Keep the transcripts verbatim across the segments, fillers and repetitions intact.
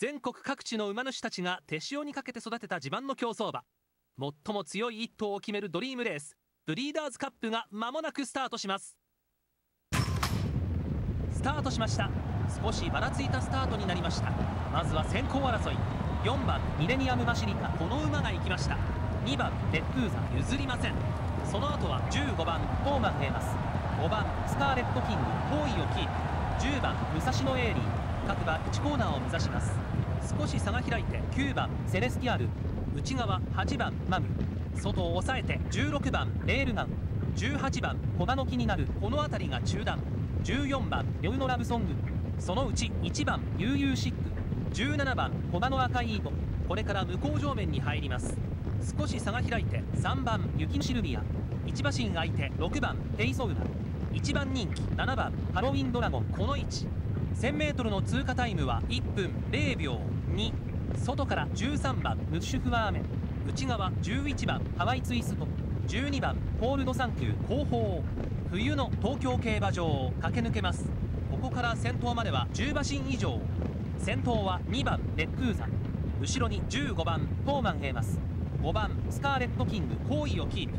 全国各地の馬主たちが手塩にかけて育てた地盤の競走馬、最も強い一頭を決めるドリームレース、ブリーダーズカップが間もなくスタートします。スタートしました。少しばらついたスタートになりました。まずは先行争い、よんばんミレニアムマシリカ、この馬が行きました。にばんレップーザ、譲りません。その後はじゅうごばんフォーマンがいます。ごばんスターレットキング、好位をキープ。じゅうばん武蔵野エーリー、各馬いちコーナーを目指します。少し差が開いてきゅうばんセレスティアル、内側はちばんマム、外を抑えてじゅうろくばんレールガン、じゅうはちばんコバの木になる、この辺りが中断。じゅうよんばんレオノラブソング、そのうちいちばん ユーユーシック、じゅうななばんコバの赤い糸、これから向こう上面に入ります。少し差が開いてさんばん雪のシルビア、いちばんシン相手ろくばんテイソウラ、いちばん人気ななばんハロウィンドラゴン、この位置 せんメートル の通過タイムはいっぷんれいびょうに。外からじゅうさんばんムッシュフワーメン、内側じゅういちばんハワイツイスト、じゅうにばんコールドサンキュー後方、冬の東京競馬場を駆け抜けます。ここから先頭まではじゅうばんシン以上。先頭はにばんレックーザ、後ろにじゅうごばんトーマンがいます。ごばんスカーレットキング、好位をキープ。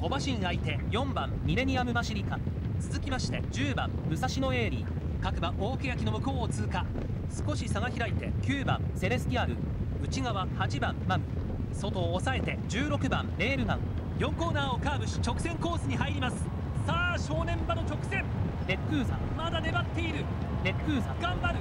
ごばんシン相手よんばんミレニアムマシリカ、続きましてじゅうばん武蔵野エーリー、各馬大ケヤキの向こうを通過。少し差が開いてきゅうばんセレスティアル、内側はちばんマム、外を抑えてじゅうろくばんレールガン。よんコーナーをカーブし直線コースに入ります。さあ正念場の直線、レックーザまだ粘っている。レックーザ頑張る。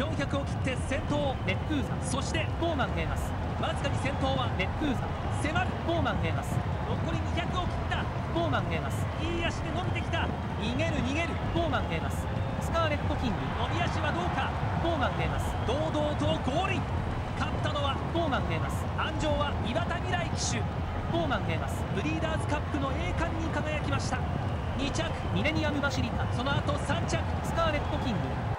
よんひゃくを切って先頭レックーザ、そしてフォーマンがいます。わずかに先頭はレックーザ、迫るフォーマンがいます。残りにひゃくを切ったフォーマンがいます。いい足で伸びてきた。逃げる逃げるフォーマンがいます。スカーレットキング、伸び足はどうか。フォーマンがいます。堂々とゴールイン。勝ったのはフォーマンがいます。鞍上は岩田未来騎手、フォーマンがいます。ブリーダーズカップの栄冠に輝きました。に着ミレニアムマシリカ、その後さん着スカーレットキング、